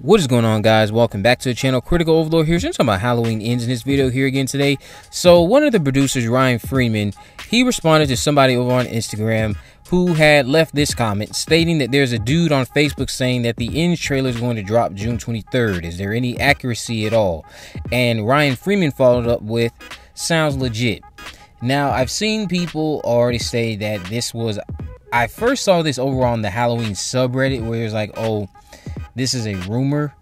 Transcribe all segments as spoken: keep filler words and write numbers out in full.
What is going on, guys? Welcome back to the channel. Critical Overlord here. So I'm talking about Halloween Ends in this video here again today. So one of the producers, Ryan Freimann, he responded to somebody over on Instagram who had left this comment stating that there's a dude on Facebook saying that the Ends trailer is going to drop June twenty-third. Is there any accuracy at all? And Ryan Freimann followed up with, sounds legit. Now, I've seen people already say that this was... I first saw this over on the Halloween subreddit where it was like, oh... this is a rumor,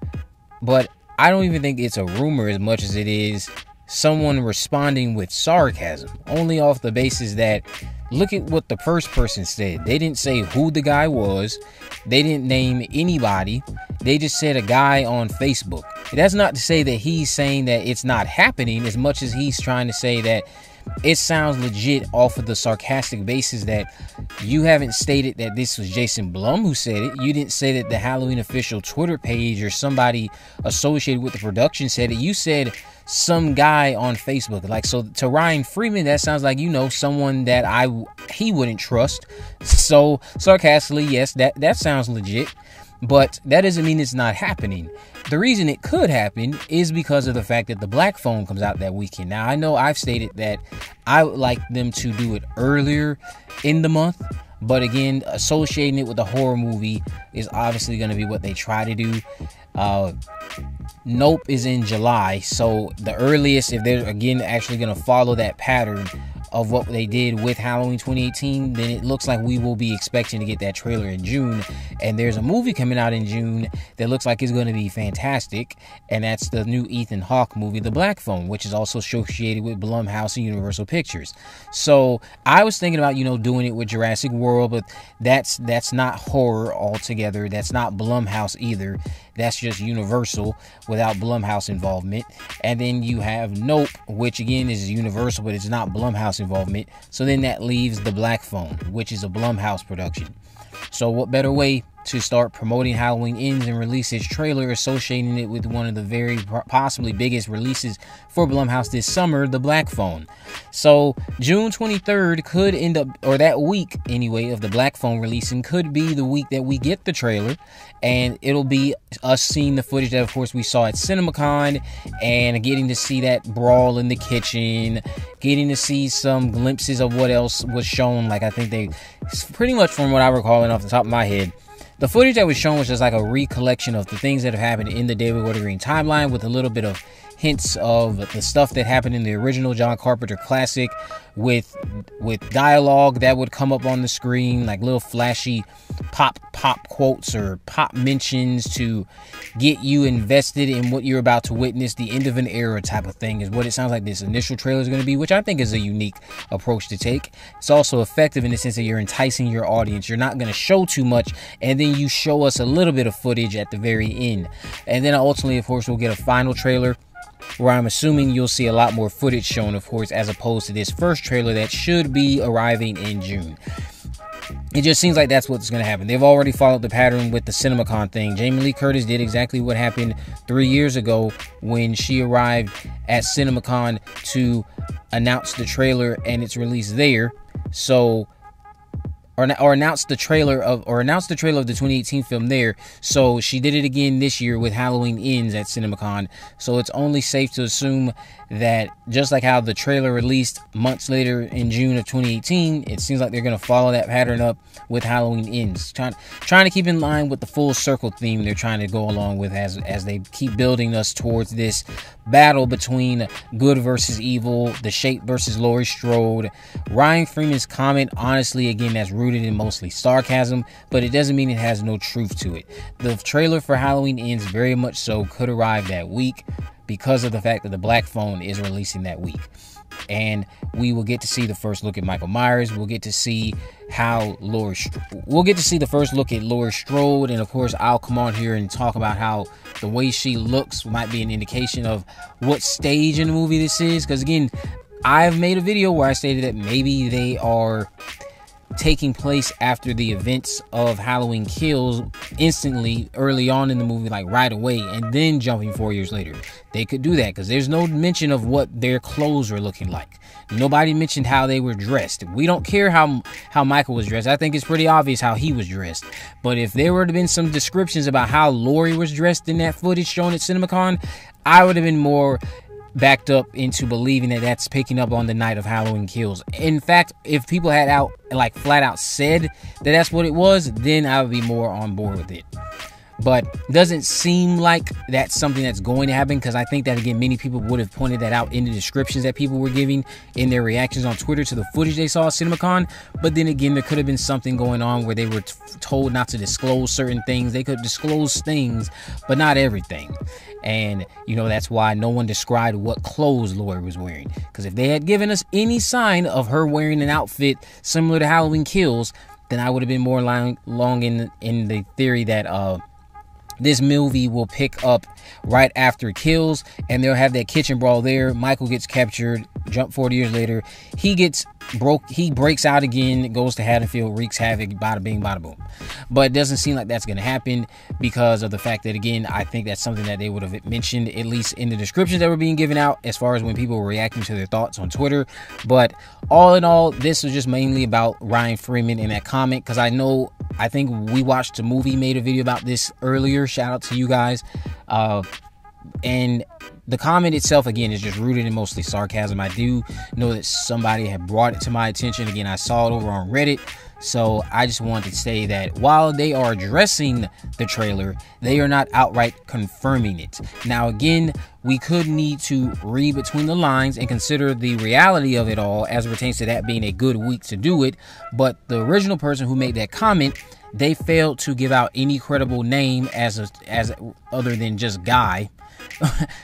but I don't even think it's a rumor as much as it is someone responding with sarcasm, only off the basis that, look at what the first person said. They didn't say who the guy was. They didn't name anybody. They just said a guy on Facebook. That's not to say that he's saying that it's not happening as much as he's trying to say that it sounds legit off of the sarcastic basis that you haven't stated that this was Jason Blum who said it. You didn't say that the Halloween official Twitter page or somebody associated with the production said it. You said some guy on Facebook. Like, so to Ryan Freimann, that sounds like, you know, someone that I he wouldn't trust. So sarcastically, yes, that, that sounds legit. But that doesn't mean it's not happening. The reason it could happen is because of the fact that The Black Phone comes out that weekend. Now, I know I've stated that I would like them to do it earlier in the month. But again, associating it with a horror movie is obviously going to be what they try to do. Uh, Nope is in July. So the earliest, if they're, again, actually going to follow that pattern of what they did with Halloween twenty eighteen, then it looks like we will be expecting to get that trailer in June. And there's a movie coming out in June that looks like it's going to be fantastic, and that's the new Ethan Hawke movie, The Black Phone, which is also associated with Blumhouse and Universal Pictures. So I was thinking about, you know, doing it with Jurassic World, but that's that's not horror altogether. That's not Blumhouse either. That's just Universal without Blumhouse involvement. And then you have Nope, which again is Universal, but it's not Blumhouse involvement. So then that leaves The Black Phone, which is a Blumhouse production. So what better way to start promoting Halloween Ends and release its trailer, associating it with one of the very possibly biggest releases for Blumhouse this summer, The Black Phone. So June twenty-third could end up, or that week anyway, of The Black Phone releasing could be the week that we get the trailer, and it'll be us seeing the footage that, of course, we saw at CinemaCon, and getting to see that brawl in the kitchen, getting to see some glimpses of what else was shown. Like, I think they, pretty much from what I recall and off the top of my head, the footage that was shown was just like a recollection of the things that have happened in the David Gordon Green timeline, with a little bit of hints of the stuff that happened in the original John Carpenter classic, with with dialogue that would come up on the screen, like little flashy pop pop quotes or pop mentions to get you invested in what you're about to witness. The end of an era type of thing is what it sounds like this initial trailer is going to be, which I think is a unique approach to take. It's also effective in the sense that you're enticing your audience. You're not going to show too much, and then you show us a little bit of footage at the very end, and then ultimately, of course, we'll get a final trailer where I'm assuming you'll see a lot more footage shown, of course, as opposed to this first trailer that should be arriving in June. It just seems like that's what's going to happen. They've already followed the pattern with the CinemaCon thing. Jamie Lee Curtis did exactly what happened three years ago when she arrived at CinemaCon to announce the trailer and its release there. So Or, or announced the trailer of or announced the trailer of the twenty eighteen film there. So she did it again this year with Halloween Ends at CinemaCon. So it's only safe to assume that, just like how the trailer released months later in June of twenty eighteen, it seems like they're going to follow that pattern up with Halloween Ends, trying trying to keep in line with the full circle theme they're trying to go along with as as they keep building us towards this battle between good versus evil, The Shape versus Laurie Strode. Ryan Freemann's comment, honestly, again, that's rude. Rooted in mostly sarcasm, but it doesn't mean it has no truth to it. The trailer for Halloween Ends very much so could arrive that week because of the fact that The Black Phone is releasing that week. And we will get to see the first look at Michael Myers. We'll get to see how Laurie we'll get to see the first look at Laurie Strode, and of course, I'll come on here and talk about how the way she looks might be an indication of what stage in the movie this is, because again, I've made a video where I stated that maybe they are taking place after the events of Halloween Kills instantly early on in the movie, like right away, and then jumping four years later. They could do that because there's no mention of what their clothes were looking like. Nobody mentioned how they were dressed. We don't care how how Michael was dressed. I think it's pretty obvious how he was dressed. But if there would have been some descriptions about how Laurie was dressed in that footage shown at CinemaCon, I would have been more backed up into believing that that's picking up on the night of Halloween Kills. In fact, if people had out like flat out said that that's what it was, then I would be more on board with it. But doesn't seem like that's something that's going to happen, because I think that, again, many people would have pointed that out in the descriptions that people were giving in their reactions on Twitter to the footage they saw at CinemaCon. But then again, there could have been something going on where they were t- told not to disclose certain things. They could disclose things, but not everything. And, you know, that's why no one described what clothes Laurie was wearing. Because if they had given us any sign of her wearing an outfit similar to Halloween Kills, then I would have been more long, long in, in the theory that uh, this movie will pick up right after Kills. And they'll have that kitchen brawl there. Michael gets captured. Jump forty years later. He gets broke. He breaks out again. Goes to Haddonfield. Wreaks havoc. Bada bing, bada boom. But it doesn't seem like that's going to happen, because of the fact that, again, I think that's something that they would have mentioned, at least in the descriptions that were being given out, as far as when people were reacting to their thoughts on Twitter. But all in all, this was just mainly about Ryan Freimann in that comment, because I know, I think We Watched the Movie made a video about this earlier. Shout out to you guys. Uh, and the comment itself, again, is just rooted in mostly sarcasm. I do know that somebody had brought it to my attention. Again, I saw it over on Reddit. So I just wanted to say that while they are addressing the trailer, they are not outright confirming it. Now, again, we could need to read between the lines and consider the reality of it all as it pertains to that being a good week to do it. But the original person who made that comment, they failed to give out any credible name as a, as a, other than just Guy.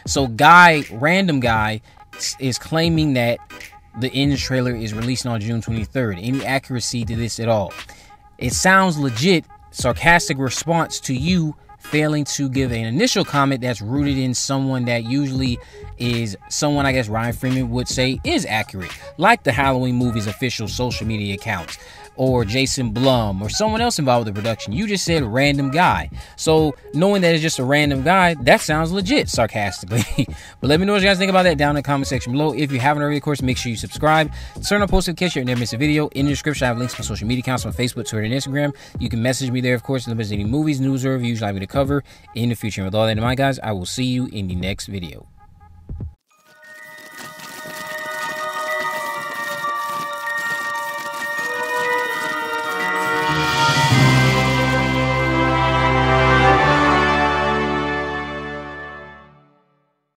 So Guy, random Guy, is claiming that the Ends trailer is released on June twenty-third. Any accuracy to this at all? It sounds legit. Sarcastic response to you failing to give an initial comment that's rooted in someone that usually is someone, I guess Ryan Freimann would say, is accurate, like the Halloween movie's official social media accounts, or Jason Blum, or someone else involved with the production. You just said random guy. So knowing that it's just a random guy, that sounds legit, sarcastically. But let me know what you guys think about that down in the comment section below. If you haven't already, of course, make sure you subscribe. Turn on post notifications so you never miss a video. In the description, I have links to my social media accounts on Facebook, Twitter, and Instagram. You can message me there, of course, if there's any movies, news, or reviews you'd like me to cover in the future. And with all that in mind, guys, I will see you in the next video.